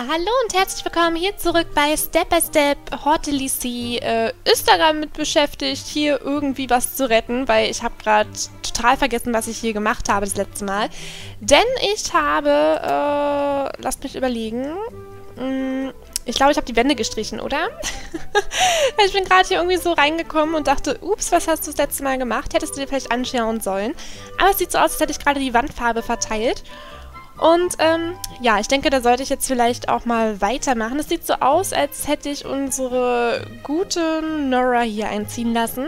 Ja, hallo und herzlich willkommen hier zurück bei Step by Step. Hortelissi ist da gerade mit beschäftigt, hier irgendwie was zu retten, weil ich habe gerade total vergessen, was ich hier gemacht habe das letzte Mal. Denn ich habe, lasst mich überlegen, ich glaube, ich habe die Wände gestrichen, oder? Ich bin gerade hier irgendwie so reingekommen und dachte, ups, was hast du das letzte Mal gemacht? Hättest du dir vielleicht anschauen sollen. Aber es sieht so aus, als hätte ich gerade die Wandfarbe verteilt. Und, ja, ich denke, da sollte ich jetzt vielleicht auch mal weitermachen. Es sieht so aus, als hätte ich unsere gute Nora hier einziehen lassen.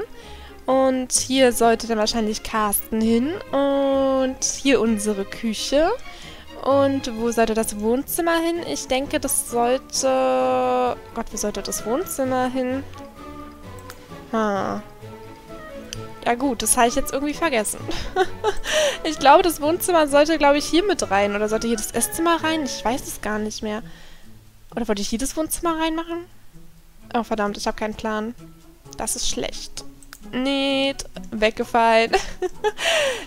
Und hier sollte dann wahrscheinlich Karsten hin. Und hier unsere Küche. Und wo sollte das Wohnzimmer hin? Ich denke, das sollte... Gott, wo sollte das Wohnzimmer hin? Ja gut, das habe ich jetzt irgendwie vergessen. Ich glaube, das Wohnzimmer sollte, glaube ich, hier mit rein. Oder sollte hier das Esszimmer rein? Ich weiß es gar nicht mehr. Oder wollte ich hier das Wohnzimmer reinmachen? Oh, verdammt, ich habe keinen Plan. Das ist schlecht. Nee, weggefallen.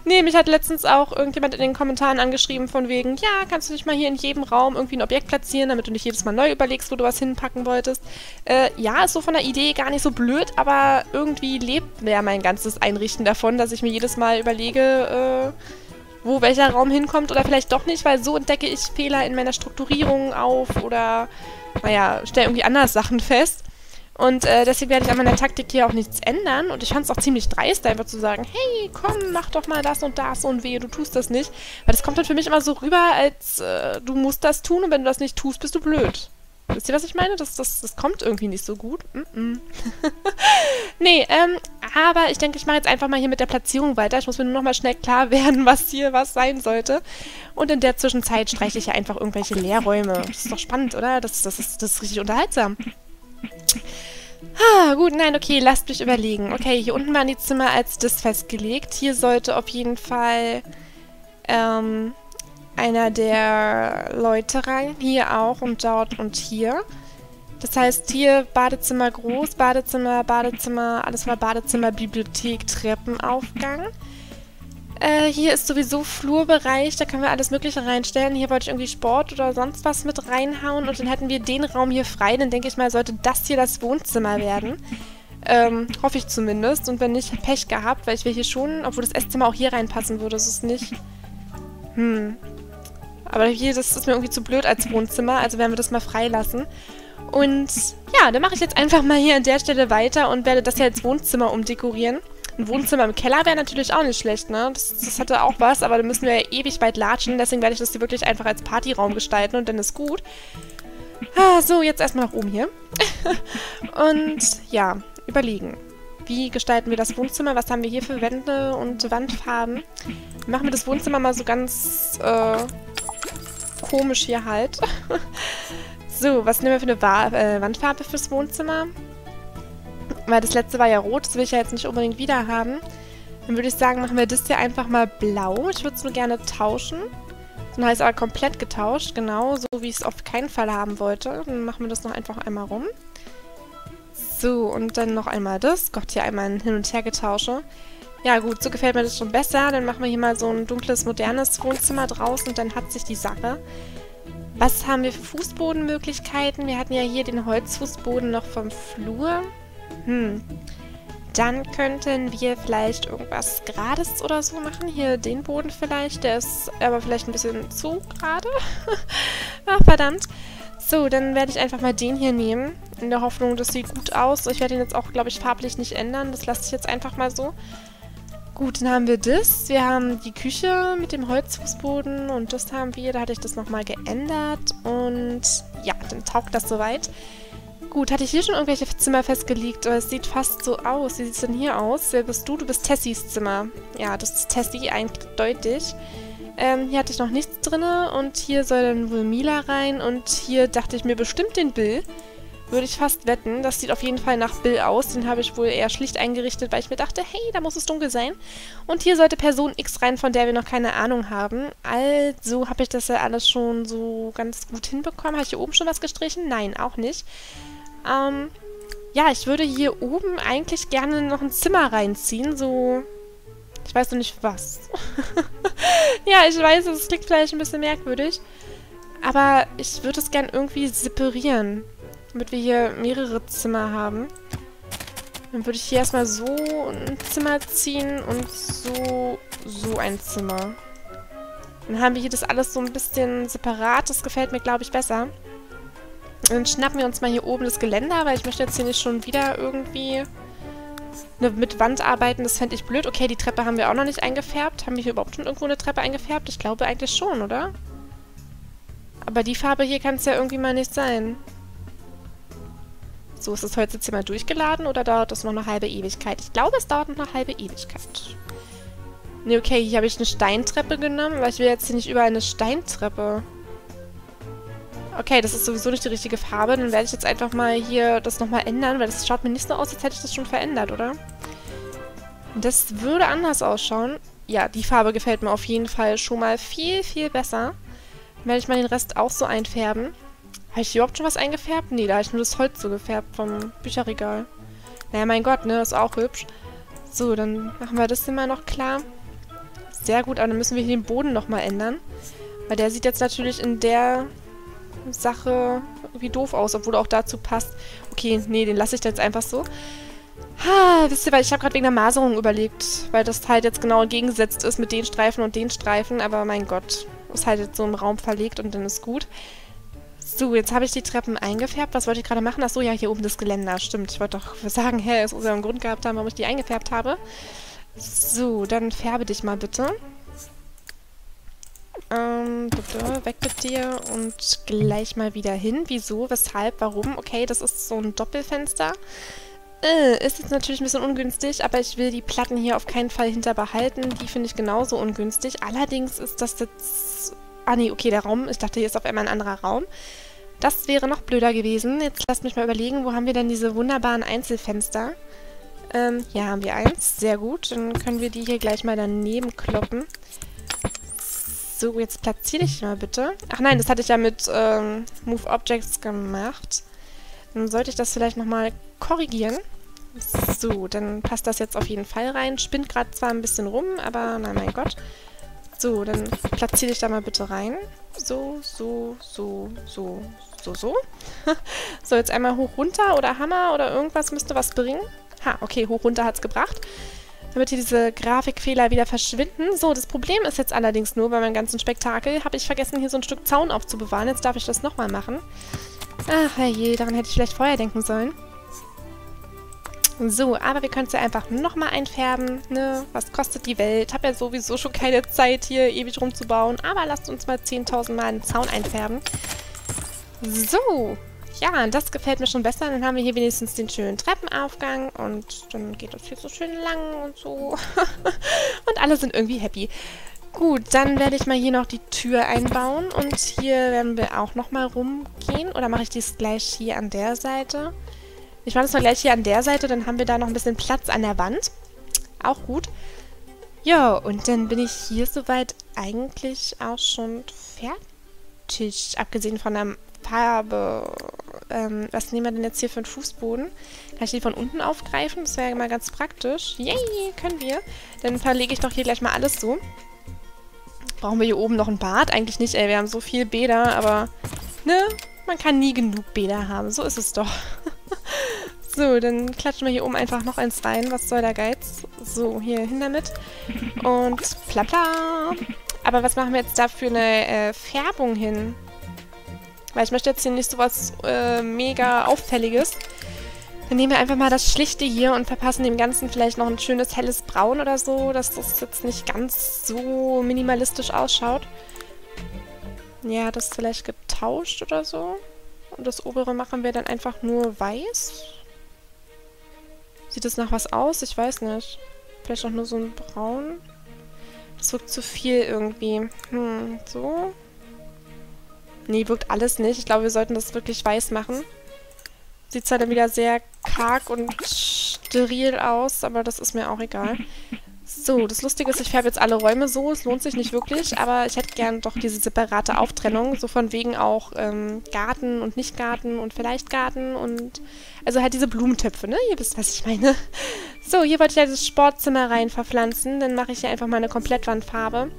Nee, mich hat letztens auch irgendjemand in den Kommentaren angeschrieben von wegen, ja, kannst du nicht mal hier in jedem Raum irgendwie ein Objekt platzieren, damit du nicht jedes Mal neu überlegst, wo du was hinpacken wolltest. Ja, ist so von der Idee gar nicht so blöd, aber irgendwie lebt ja mein ganzes Einrichten davon, dass ich mir jedes Mal überlege, wo welcher Raum hinkommt oder vielleicht doch nicht, weil so entdecke ich Fehler in meiner Strukturierung auf oder, naja, stelle irgendwie anders Sachen fest. Und deswegen werde ich an meiner Taktik hier auch nichts ändern. Und ich fand es auch ziemlich dreist, einfach zu sagen, hey, komm, mach doch mal das und das und wehe, du tust das nicht. Weil das kommt dann für mich immer so rüber, als du musst das tun und wenn du das nicht tust, bist du blöd. Wisst ihr, was ich meine? Das kommt irgendwie nicht so gut. Nee, aber ich denke, ich mache jetzt einfach mal hier mit der Platzierung weiter. Ich muss mir nur noch mal schnell klar werden, was hier was sein sollte. Und in der Zwischenzeit streiche ich ja einfach irgendwelche Leerräume. Das ist doch spannend, oder? Das ist richtig unterhaltsam. Ah, gut, nein, okay, lasst mich überlegen. Okay, hier unten waren die Zimmer als das festgelegt. Hier sollte auf jeden Fall einer der Leute rein. Hier auch und dort und hier. Das heißt, hier Badezimmer groß, Badezimmer, Badezimmer, alles war Badezimmer, Bibliothek, Treppenaufgang. Hier ist sowieso Flurbereich, da können wir alles Mögliche reinstellen. Hier wollte ich irgendwie Sport oder sonst was mit reinhauen und dann hätten wir den Raum hier frei. Dann denke ich mal, sollte das hier das Wohnzimmer werden. Hoffe ich zumindest. Und wenn nicht, Pech gehabt, weil ich will hier schon, obwohl das Esszimmer auch hier reinpassen würde, ist es nicht... Aber hier, das ist mir irgendwie zu blöd als Wohnzimmer, also werden wir das mal freilassen. Und ja, dann mache ich jetzt einfach mal hier an der Stelle weiter und werde das hier als Wohnzimmer umdekorieren. Ein Wohnzimmer im Keller wäre natürlich auch nicht schlecht, ne? Das hatte auch was, aber da müssen wir ja ewig weit latschen. Deswegen werde ich das hier wirklich einfach als Partyraum gestalten und dann ist gut. Ah, so, jetzt erstmal nach oben hier. Und ja, überlegen. Wie gestalten wir das Wohnzimmer? Was haben wir hier für Wände und Wandfarben? Machen wir das Wohnzimmer mal so ganz komisch hier halt. So, was nehmen wir für eine Wandfarbe fürs Wohnzimmer? Weil das letzte war ja rot, das will ich ja jetzt nicht unbedingt wieder haben. Dann würde ich sagen, machen wir das hier einfach mal blau. Ich würde es nur gerne tauschen. Dann habe ich es aber komplett getauscht, genau, so wie ich es auf keinen Fall haben wollte. Dann machen wir das noch einfach einmal rum. So, und dann noch einmal das. Gott, hier einmal ein Hin- und Hergetausche. Ja gut, so gefällt mir das schon besser. Dann machen wir hier mal so ein dunkles, modernes Wohnzimmer draus und dann hat sich die Sache... Was haben wir für Fußbodenmöglichkeiten? Wir hatten ja hier den Holzfußboden noch vom Flur. Dann könnten wir vielleicht irgendwas Gerades oder so machen. Hier den Boden vielleicht. Der ist aber vielleicht ein bisschen zu gerade. Ach, verdammt. So, dann werde ich einfach mal den hier nehmen. In der Hoffnung, das sieht gut aus. Ich werde ihn jetzt auch, glaube ich, farblich nicht ändern. Das lasse ich jetzt einfach mal so. Gut, dann haben wir das. Wir haben die Küche mit dem Holzfußboden und das haben wir. Da hatte ich das nochmal geändert. Und ja, dann taugt das soweit. Gut, hatte ich hier schon irgendwelche Zimmer festgelegt, aber es sieht fast so aus. Wie sieht es denn hier aus? Wer bist du? Du bist Tessys Zimmer. Ja, das ist Tessy, eindeutig. Hier hatte ich noch nichts drin und hier soll dann wohl Mila rein und hier dachte ich mir bestimmt den Bill. Würde ich fast wetten. Das sieht auf jeden Fall nach Bill aus. Den habe ich wohl eher schlicht eingerichtet, weil ich mir dachte, hey, da muss es dunkel sein. Und hier sollte Person X rein, von der wir noch keine Ahnung haben. Also habe ich das ja alles schon so ganz gut hinbekommen. Habe ich hier oben schon was gestrichen? Nein, auch nicht. Ja, ich würde hier oben eigentlich gerne noch ein Zimmer reinziehen, so... Ich weiß noch nicht, was. Ja, ich weiß, es klingt vielleicht ein bisschen merkwürdig. Aber ich würde es gern irgendwie separieren, damit wir hier mehrere Zimmer haben. Dann würde ich hier erstmal so ein Zimmer ziehen und so ein Zimmer. Dann haben wir hier das alles so ein bisschen separat. Das gefällt mir, glaube ich, besser. Und dann schnappen wir uns mal hier oben das Geländer, weil ich möchte jetzt hier nicht schon wieder irgendwie mit Wand arbeiten. Das fände ich blöd. Okay, die Treppe haben wir auch noch nicht eingefärbt. Haben wir hier überhaupt schon irgendwo eine Treppe eingefärbt? Ich glaube eigentlich schon, oder? Aber die Farbe hier kann es ja irgendwie mal nicht sein. So, ist das Holzzimmer durchgeladen oder dauert das noch eine halbe Ewigkeit? Ich glaube, es dauert noch eine halbe Ewigkeit. Ne, okay, hier habe ich eine Steintreppe genommen, weil ich will jetzt hier nicht überall eine Steintreppe. Okay, das ist sowieso nicht die richtige Farbe. Dann werde ich jetzt einfach mal hier das nochmal ändern, weil das schaut mir nicht so aus, als hätte ich das schon verändert, oder? Das würde anders ausschauen. Ja, die Farbe gefällt mir auf jeden Fall schon mal viel, viel besser. Dann werde ich mal den Rest auch so einfärben. Habe ich überhaupt schon was eingefärbt? Nee, da habe ich nur das Holz so gefärbt vom Bücherregal. Naja, mein Gott, ne? Ist auch hübsch. So, dann machen wir das immer noch klar. Sehr gut, aber dann müssen wir hier den Boden nochmal ändern. Weil der sieht jetzt natürlich in der Sache irgendwie doof aus, obwohl er auch dazu passt. Okay, nee, den lasse ich da jetzt einfach so. Ha, wisst ihr, weil ich habe gerade wegen der Maserung überlegt, weil das halt jetzt genau entgegengesetzt ist mit den Streifen und den Streifen, aber mein Gott, ist halt jetzt so im Raum verlegt und dann ist gut. So, jetzt habe ich die Treppen eingefärbt. Was wollte ich gerade machen? Achso, ja, hier oben das Geländer. Stimmt, ich wollte doch sagen, hä, es muss ja einen Grund gehabt haben, warum ich die eingefärbt habe. So, dann färbe dich mal bitte. Bitte, weg mit dir und gleich mal wieder hin. Wieso, weshalb, warum? Okay, das ist so ein Doppelfenster. Ist jetzt natürlich ein bisschen ungünstig, aber ich will die Platten hier auf keinen Fall hinterbehalten. Die finde ich genauso ungünstig. Allerdings ist das jetzt... Ah nee, okay, der Raum. Ich dachte, hier ist auf einmal ein anderer Raum. Das wäre noch blöder gewesen. Jetzt lasst mich mal überlegen, wo haben wir denn diese wunderbaren Einzelfenster? Hier haben wir eins. Sehr gut. Dann können wir die hier gleich mal daneben kloppen. So, jetzt platziere ich mal bitte. Ach nein, das hatte ich ja mit Move Objects gemacht. Dann sollte ich das vielleicht nochmal korrigieren. So, dann passt das jetzt auf jeden Fall rein. Spinnt gerade zwar ein bisschen rum, aber na mein Gott. So, dann platziere ich da mal bitte rein. So. So, jetzt einmal hoch, runter oder Hammer oder irgendwas müsste was bringen. Ha, okay, hoch, runter hat es gebracht. Damit hier diese Grafikfehler wieder verschwinden. So, das Problem ist jetzt allerdings nur, bei meinem ganzen Spektakel habe ich vergessen, hier so ein Stück Zaun aufzubewahren. Jetzt darf ich das nochmal machen. Ach, herrje, daran hätte ich vielleicht vorher denken sollen. So, aber wir können es ja einfach nochmal einfärben, ne? Was kostet die Welt? Hab ja sowieso schon keine Zeit, hier ewig rumzubauen. Aber lasst uns mal 10.000 Mal einen Zaun einfärben. So, ja, das gefällt mir schon besser. Dann haben wir hier wenigstens den schönen Treppenaufgang und dann geht das hier so schön lang und so. Und alle sind irgendwie happy. Gut, dann werde ich mal hier noch die Tür einbauen und hier werden wir auch nochmal rumgehen. Oder mache ich dies gleich hier an der Seite? Ich mache das mal gleich hier an der Seite, dann haben wir da noch ein bisschen Platz an der Wand. Auch gut. Ja, und dann bin ich hier soweit eigentlich auch schon fertig. Abgesehen von der Farbe. Was nehmen wir denn jetzt hier für einen Fußboden? Kann ich den von unten aufgreifen? Das wäre ja mal ganz praktisch. Yay, können wir. Dann verlege ich doch hier gleich mal alles so. Brauchen wir hier oben noch ein Bad? Eigentlich nicht, ey. Wir haben so viele Bäder, aber... Ne? Man kann nie genug Bäder haben. So ist es doch. So, dann klatschen wir hier oben einfach noch eins rein. Was soll der Geiz? So, hier hin damit. Und bla bla. Aber was machen wir jetzt da für eine Färbung hin? Weil ich möchte jetzt hier nicht sowas mega Auffälliges. Dann nehmen wir einfach mal das Schlichte hier und verpassen dem Ganzen vielleicht noch ein schönes helles Braun oder so, dass das jetzt nicht ganz so minimalistisch ausschaut. Ja, das ist vielleicht getauscht oder so. Und das obere machen wir dann einfach nur weiß. Sieht das nach was aus? Ich weiß nicht. Vielleicht auch nur so ein Braun. Das wirkt zu viel irgendwie. So. Nee, wirkt alles nicht. Ich glaube, wir sollten das wirklich weiß machen. Sieht zwar dann wieder sehr karg und steril aus, aber das ist mir auch egal. So, das Lustige ist, ich färbe jetzt alle Räume so, es lohnt sich nicht wirklich, aber ich hätte gern doch diese separate Auftrennung, so von wegen auch Garten und Nicht-Garten und vielleicht Garten und, also halt diese Blumentöpfe, ne? Ihr wisst, was ich meine. So, hier wollte ich ja das Sportzimmer rein verpflanzen, dann mache ich hier einfach mal eine Komplettwandfarbe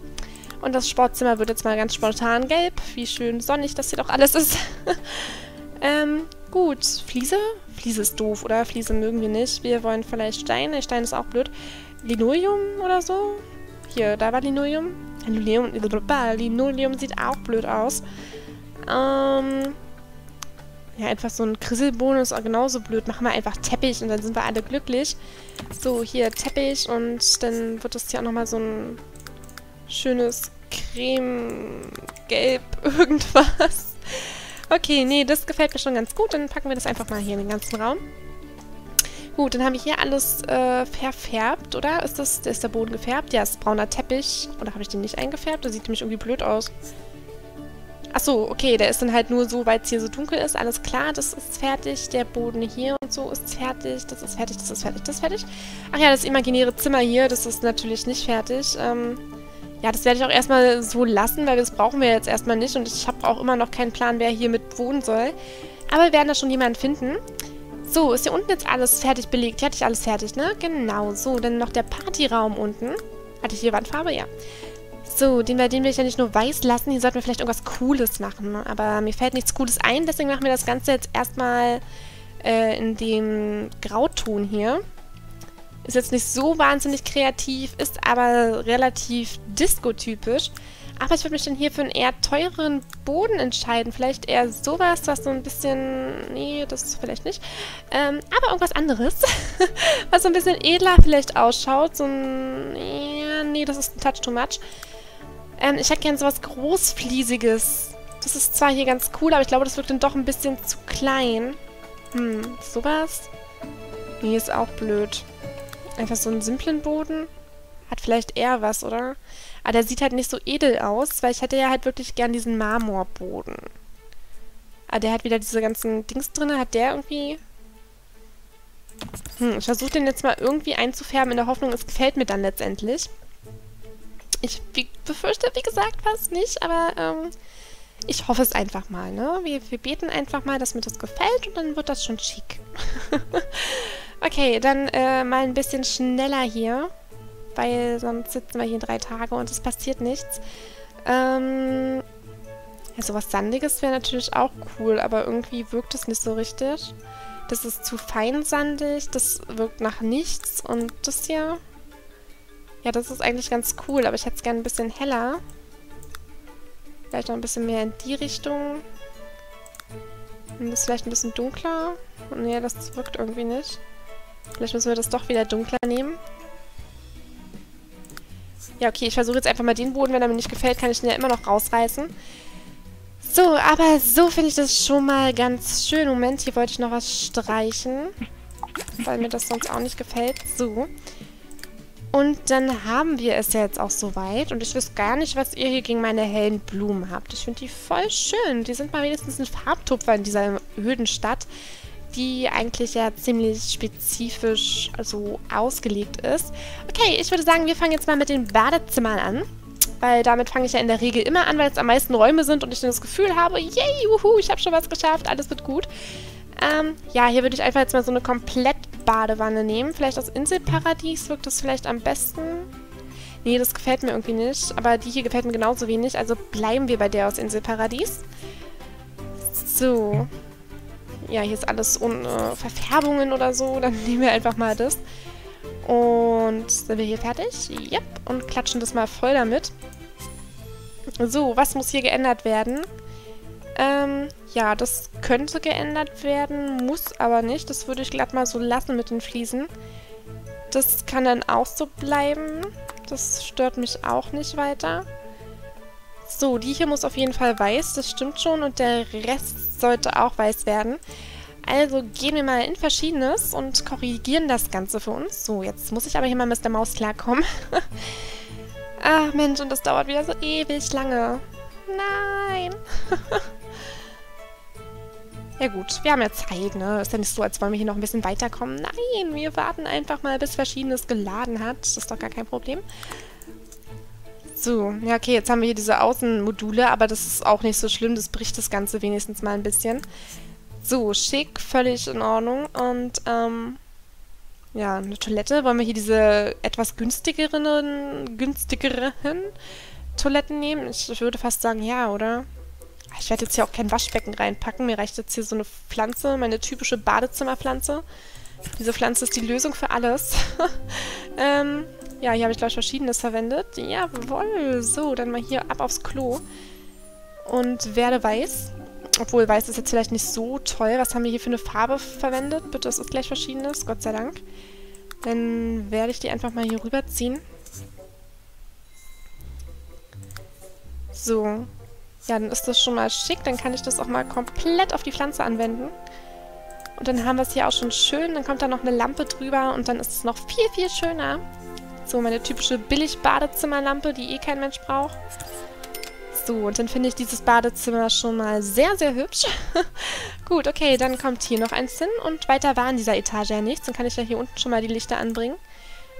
Und das Sportzimmer wird jetzt mal ganz spontan gelb. Wie schön sonnig das hier doch alles ist. Gut, Fliese? Fliese ist doof, oder? Fliese mögen wir nicht. Wir wollen vielleicht Steine. Stein ist auch blöd. Linoleum oder so? Hier, da war Linoleum. Linoleum sieht auch blöd aus. Ja, einfach so ein Krisselbonus ist auch genauso blöd. Machen wir einfach Teppich und dann sind wir alle glücklich. So, hier Teppich und dann wird das hier auch nochmal so ein schönes Creme-Gelb irgendwas. Okay, nee, das gefällt mir schon ganz gut. Dann packen wir das einfach mal hier in den ganzen Raum. Gut, dann habe ich hier alles verfärbt, oder? Ist der Boden gefärbt? Ja, ist brauner Teppich. Oder habe ich den nicht eingefärbt? Der sieht nämlich irgendwie blöd aus. Achso, okay, der ist dann halt nur so, weil es hier so dunkel ist. Alles klar, das ist fertig. Der Boden hier und so ist fertig. Das ist fertig, das ist fertig, das ist fertig. Ach ja, das imaginäre Zimmer hier, das ist natürlich nicht fertig. Ja, das werde ich auch erstmal so lassen, weil das brauchen wir jetzt erstmal nicht. Und ich habe auch immer noch keinen Plan, wer hier mit wohnen soll. Aber wir werden da schon jemanden finden. So, ist hier unten jetzt alles fertig belegt? Hier hatte ich alles fertig, ne? Genau, so. Dann noch der Partyraum unten. Hatte ich hier Wandfarbe? Ja. So, den will ich ja nicht nur weiß lassen. Hier sollten wir vielleicht irgendwas Cooles machen. Aber mir fällt nichts Cooles ein. Deswegen machen wir das Ganze jetzt erstmal in dem Grauton hier. Ist jetzt nicht so wahnsinnig kreativ, ist aber relativ disco-typisch. Aber ich würde mich dann hier für einen eher teureren Boden entscheiden. Vielleicht eher sowas, was so ein bisschen... Nee, das ist vielleicht nicht. Aber irgendwas anderes, was so ein bisschen edler vielleicht ausschaut. So ein... Nee, das ist ein Touch too much. Ich hätte gerne sowas Großfliesiges. Das ist zwar hier ganz cool, aber ich glaube, das wirkt dann doch ein bisschen zu klein. Sowas? Nee, ist auch blöd. Einfach so einen simplen Boden. Hat vielleicht eher was, oder? Aber der sieht halt nicht so edel aus, weil ich hätte ja halt wirklich gern diesen Marmorboden. Aber der hat wieder diese ganzen Dings drin. Hat der irgendwie... ich versuche den jetzt mal irgendwie einzufärben in der Hoffnung, es gefällt mir dann letztendlich. Ich befürchte, wie gesagt, was nicht, aber ich hoffe es einfach mal, ne? Wir beten einfach mal, dass mir das gefällt und dann wird das schon schick. Okay, dann mal ein bisschen schneller hier, weil sonst sitzen wir hier 3 Tage und es passiert nichts. Ja, sowas Sandiges wäre natürlich auch cool, aber irgendwie wirkt es nicht so richtig. Das ist zu feinsandig, das wirkt nach nichts und das hier... Ja, das ist eigentlich ganz cool, aber ich hätte es gerne ein bisschen heller. Vielleicht noch ein bisschen mehr in die Richtung. Und das ist vielleicht ein bisschen dunkler. Nee, das wirkt irgendwie nicht. Vielleicht müssen wir das doch wieder dunkler nehmen. Ja, okay, ich versuche jetzt einfach mal den Boden. Wenn er mir nicht gefällt, kann ich ihn ja immer noch rausreißen. So, aber so finde ich das schon mal ganz schön. Moment, hier wollte ich noch was streichen, weil mir das sonst auch nicht gefällt. So. Und dann haben wir es ja jetzt auch soweit. Und ich weiß gar nicht, was ihr hier gegen meine hellen Blumen habt. Ich finde die voll schön. Die sind mal wenigstens ein Farbtupfer in dieser öden Stadt, die eigentlich ja ziemlich spezifisch so ausgelegt ist. Okay, ich würde sagen, wir fangen jetzt mal mit den Badezimmern an. Weil damit fange ich ja in der Regel immer an, weil es am meisten Räume sind und ich dann das Gefühl habe, yay, juhu, ich habe schon was geschafft, alles wird gut. Ja, hier würde ich einfach jetzt mal so eine Komplettbadewanne nehmen. Vielleicht aus Inselparadies wirkt das vielleicht am besten. Nee, das gefällt mir irgendwie nicht. Aber die hier gefällt mir genauso wenig. Also bleiben wir bei der aus Inselparadies. So. Ja, hier ist alles ohne Verfärbungen oder so. Dann nehmen wir einfach mal das. Und sind wir hier fertig? Yep. Und klatschen das mal voll damit. So, was muss hier geändert werden? Ja, das könnte geändert werden, muss aber nicht. Das würde ich glatt mal so lassen mit den Fliesen. Das kann dann auch so bleiben. Das stört mich auch nicht weiter. So, die hier muss auf jeden Fall weiß, das stimmt schon. Und der Rest sollte auch weiß werden. Also gehen wir mal in Verschiedenes und korrigieren das Ganze für uns. So, jetzt muss ich aber hier mal Mr. Maus klarkommen. Ach Mensch, und das dauert wieder so ewig lange. Nein! Ja gut, wir haben ja Zeit, ne? Ist ja nicht so, als wollen wir hier noch ein bisschen weiterkommen. Nein, wir warten einfach mal, bis Verschiedenes geladen hat. Das ist doch gar kein Problem. So, ja okay, jetzt haben wir hier diese Außenmodule, aber das ist auch nicht so schlimm. Das bricht das Ganze wenigstens mal ein bisschen. So, schick, völlig in Ordnung. Und, ja, eine Toilette. Wollen wir hier diese etwas günstigeren Toiletten nehmen? Ich würde fast sagen, ja, oder? Ich werde jetzt hier auch kein Waschbecken reinpacken. Mir reicht jetzt hier so eine Pflanze, meine typische Badezimmerpflanze. Diese Pflanze ist die Lösung für alles. Ja, hier habe ich, glaube ich, Verschiedenes verwendet. Jawohl. So, dann mal hier ab aufs Klo. Und werde weiß. Obwohl, weiß ist jetzt vielleicht nicht so toll. Was haben wir hier für eine Farbe verwendet? Bitte, es ist gleich Verschiedenes. Gott sei Dank. Dann werde ich die einfach mal hier rüberziehen. So. Ja, dann ist das schon mal schick. Dann kann ich das auch mal komplett auf die Pflanze anwenden. Und dann haben wir es hier auch schon schön. Dann kommt da noch eine Lampe drüber und dann ist es noch viel, viel schöner. So, meine typische Billig-Badezimmerlampe, die eh kein Mensch braucht. So, und dann finde ich dieses Badezimmer schon mal sehr, sehr hübsch. Gut, okay, dann kommt hier noch eins hin und weiter war in dieser Etage ja nichts. Dann kann ich ja hier unten schon mal die Lichter anbringen.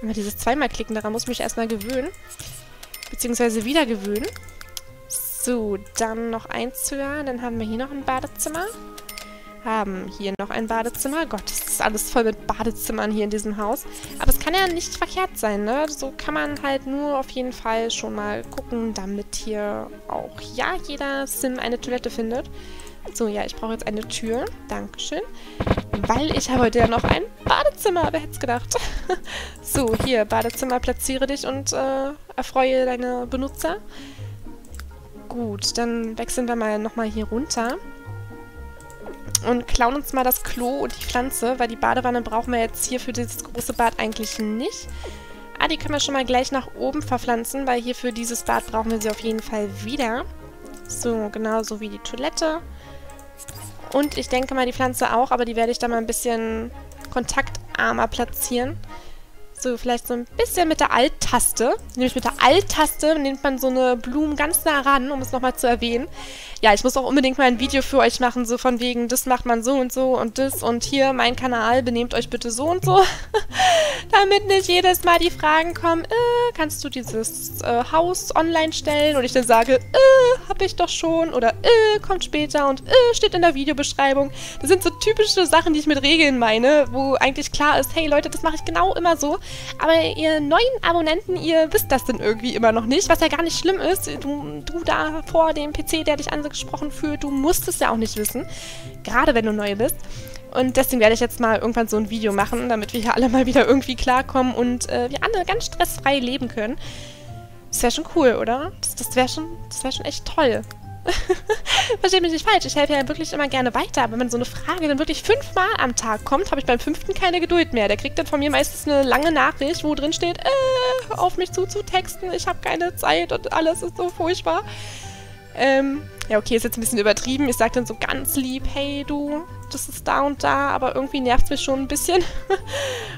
Aber dieses zweimal klicken, daran muss ich mich erstmal gewöhnen. Beziehungsweise wieder gewöhnen. So, dann noch eins höher. Dann haben wir hier noch ein Badezimmer. Haben hier noch ein Badezimmer. Gott, das ist alles voll mit Badezimmern hier in diesem Haus. Aber es kann ja nicht verkehrt sein, ne? So kann man halt nur auf jeden Fall schon mal gucken, damit hier auch ja jeder Sim eine Toilette findet. So, ja, ich brauche jetzt eine Tür. Dankeschön. Weil ich habe heute ja noch ein Badezimmer. Wer hätte es gedacht? So, hier, Badezimmer, platziere dich und erfreue deine Benutzer. Gut, dann wechseln wir mal nochmal hier runter. Und klauen uns mal das Klo und die Pflanze, weil die Badewanne brauchen wir jetzt hier für dieses große Bad eigentlich nicht. Ah, die können wir schon mal gleich nach oben verpflanzen, weil hier für dieses Bad brauchen wir sie auf jeden Fall wieder. So, genauso wie die Toilette. Und ich denke mal die Pflanze auch, aber die werde ich da mal ein bisschen kontaktarmer platzieren. So, vielleicht so ein bisschen mit der Alt-Taste. Nämlich mit der Alt-Taste nimmt man so eine Blume ganz nah ran, um es nochmal zu erwähnen. Ja, ich muss auch unbedingt mal ein Video für euch machen, so von wegen, das macht man so und das und hier, mein Kanal, benehmt euch bitte so und so. Damit nicht jedes Mal die Fragen kommen, kannst du dieses Haus online stellen? Und ich dann sage, hab ich doch schon oder kommt später und steht in der Videobeschreibung. Das sind so typische Sachen, die ich mit Regeln meine, wo eigentlich klar ist, hey Leute, das mache ich genau immer so. Aber ihr neuen Abonnenten, ihr wisst das denn irgendwie immer noch nicht, was ja gar nicht schlimm ist. Du da vor dem PC, der dich angesprochen fühlt, du musst es ja auch nicht wissen. Gerade wenn du neu bist. Und deswegen werde ich jetzt mal irgendwann so ein Video machen, damit wir hier alle mal wieder irgendwie klarkommen und wir alle ganz stressfrei leben können. Das wäre schon cool, oder? Das wäre schon echt toll. Versteht mich nicht falsch, ich helfe ja wirklich immer gerne weiter, aber wenn so eine Frage dann wirklich 5-mal am Tag kommt, habe ich beim 5. keine Geduld mehr. Der kriegt dann von mir meistens eine lange Nachricht, wo drin steht, auf mich zuzutexten, ich habe keine Zeit und alles ist so furchtbar. Ja, okay, ist jetzt ein bisschen übertrieben. Ich sage dann so ganz lieb, hey du, das ist da und da, aber irgendwie nervt es mich schon ein bisschen.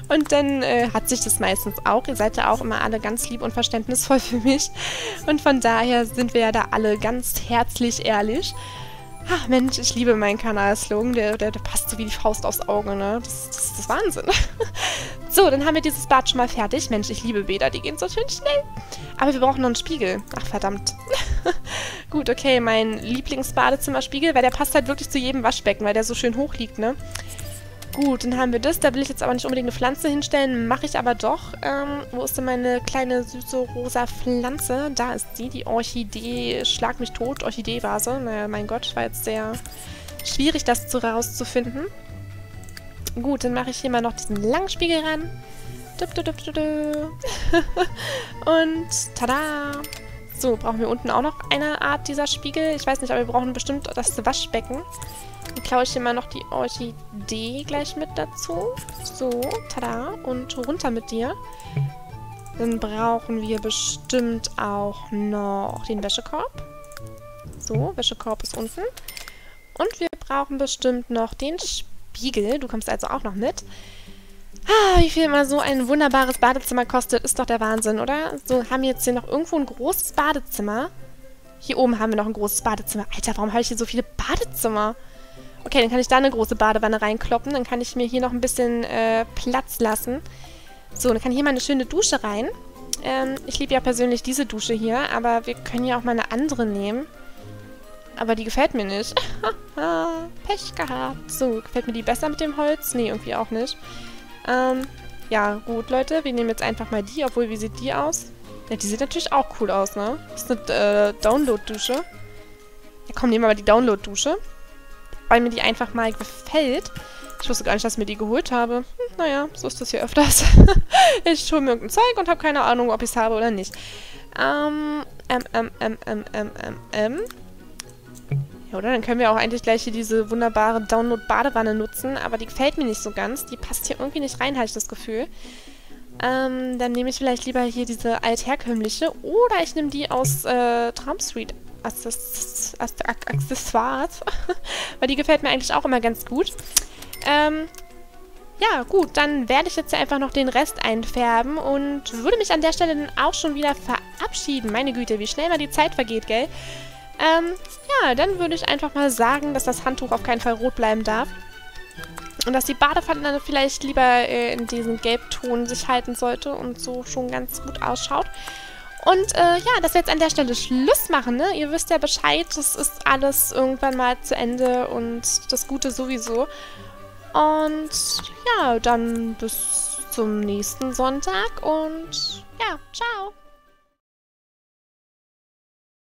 Und dann hat sich das meistens auch. Ihr seid ja auch immer alle ganz lieb und verständnisvoll für mich. Und von daher sind wir ja da alle ganz herzlich ehrlich. Ach Mensch, ich liebe meinen Kanal-Slogan. Der passt so wie die Faust aufs Auge, ne? Das ist Wahnsinn. So, dann haben wir dieses Bad schon mal fertig. Mensch, ich liebe Bäder, die gehen so schön schnell. Aber wir brauchen noch einen Spiegel. Ach, verdammt. Gut, okay, mein Lieblingsbadezimmerspiegel, weil der passt halt wirklich zu jedem Waschbecken, weil der so schön hoch liegt, ne? Gut, dann haben wir das. Da will ich jetzt aber nicht unbedingt eine Pflanze hinstellen, mache ich aber doch. Wo ist denn meine kleine süße rosa Pflanze? Da ist die, die Orchidee, schlag mich tot, Orchidee-Vase. Naja, mein Gott, war jetzt sehr schwierig, das herauszufinden. Gut, dann mache ich hier mal noch diesen Langspiegel ran. Und tada! So, brauchen wir unten auch noch eine Art dieser Spiegel. Ich weiß nicht, aber wir brauchen bestimmt das Waschbecken. Dann klaue ich hier mal noch die Orchidee gleich mit dazu. So, tada. Und runter mit dir. Dann brauchen wir bestimmt auch noch den Wäschekorb. So, Wäschekorb ist unten. Und wir brauchen bestimmt noch den Spiegel. Du kommst also auch noch mit. Ah, wie viel mal so ein wunderbares Badezimmer kostet, ist doch der Wahnsinn, oder? So, haben wir jetzt hier noch irgendwo ein großes Badezimmer? Hier oben haben wir noch ein großes Badezimmer. Alter, warum habe ich hier so viele Badezimmer? Okay, dann kann ich da eine große Badewanne reinkloppen. Dann kann ich mir hier noch ein bisschen Platz lassen. So, dann kann hier mal eine schöne Dusche rein. Ich liebe ja persönlich diese Dusche hier, aber wir können ja auch mal eine andere nehmen. Aber die gefällt mir nicht. Pech gehabt. So, gefällt mir die besser mit dem Holz? Nee, irgendwie auch nicht. Ja, gut, Leute. Wir nehmen jetzt einfach mal die. Obwohl, wie sieht die aus? Ja, die sieht natürlich auch cool aus, ne? Das ist eine Download-Dusche. Ja, komm, nehmen wir mal die Download-Dusche. Weil mir die einfach mal gefällt. Ich wusste gar nicht, dass ich mir die geholt habe. Hm, naja, so ist das hier öfters. Ich hole mir irgendein Zeug und habe keine Ahnung, ob ich es habe oder nicht. Ja, oder? Dann können wir auch eigentlich gleich hier diese wunderbare Download-Badewanne nutzen. Aber die gefällt mir nicht so ganz. Die passt hier irgendwie nicht rein, habe ich das Gefühl. Dann nehme ich vielleicht lieber hier diese altherkömmliche. Oder ich nehme die aus Trump-Sweet Accessoires. Weil die gefällt mir eigentlich auch immer ganz gut. Ja, gut, dann werde ich jetzt einfach noch den Rest einfärben und würde mich an der Stelle dann auch schon wieder verabschieden. Meine Güte, wie schnell mal die Zeit vergeht, gell? Ja, dann würde ich einfach mal sagen, dass das Handtuch auf keinen Fall rot bleiben darf. Und dass die Badewanne dann vielleicht lieber in diesem Gelbton sich halten sollte und so schon ganz gut ausschaut. Und ja, dass wir jetzt an der Stelle Schluss machen, ne? Ihr wisst ja Bescheid, das ist alles irgendwann mal zu Ende und das Gute sowieso. Und ja, dann bis zum nächsten Sonntag und ja, ciao!